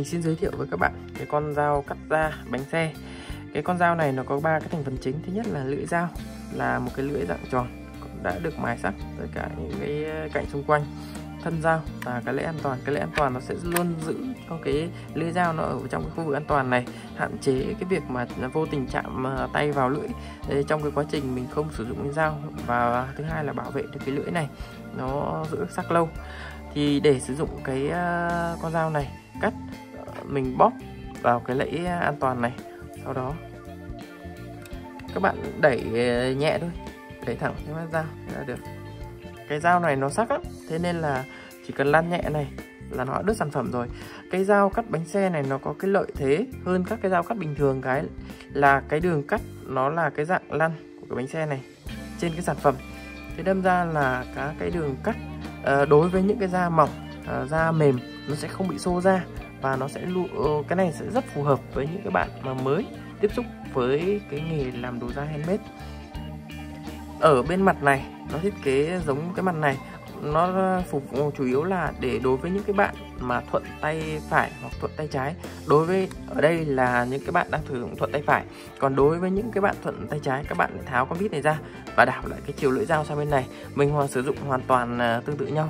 mình xin giới thiệu với các bạn cái con dao cắt da bánh xe. Cái con dao này nó có 3 cái thành phần chính. Thứ nhất là lưỡi dao, là một cái lưỡi dạng tròn đã được mài sắt tất cả những cái cạnh xung quanh. Thân dao là cái lưỡi an toàn. Cái lưỡi an toàn nó sẽ luôn giữ cho cái lưỡi dao nó ở trong cái khu vực an toàn này, hạn chế cái việc mà vô tình chạm tay vào lưỡi trong cái quá trình mình không sử dụng dao. Và thứ hai là bảo vệ được cái lưỡi này, nó giữ sắc lâu. Thì để sử dụng cái con dao này cắt, mình bóp vào cái lưỡi an toàn này, sau đó các bạn đẩy nhẹ thôi, đẩy thẳng cái mắt dao là được. Cái dao này nó sắc lắm, thế nên là chỉ cần lăn nhẹ này là nó đã đứt sản phẩm rồi. Cái dao cắt bánh xe này nó có cái lợi thế hơn các cái dao cắt bình thường, cái là cái đường cắt nó là cái dạng lăn của cái bánh xe này trên cái sản phẩm. Thế đâm ra là cái đường cắt đối với những cái da mỏng, da mềm nó sẽ không bị xô ra, và nó sẽ cái này sẽ rất phù hợp với những cái bạn mà mới tiếp xúc với cái nghề làm đồ da handmade. Ở bên mặt này nó thiết kế giống cái mặt này, nó phục vụ chủ yếu là để đối với những cái bạn mà thuận tay phải hoặc thuận tay trái. Đối với ở đây là những cái bạn đang sử dụng thuận tay phải, còn đối với những cái bạn thuận tay trái, các bạn tháo con vít này ra và đảo lại cái chiều lưỡi dao sang bên này. Mình sử dụng hoàn toàn tương tự nhau.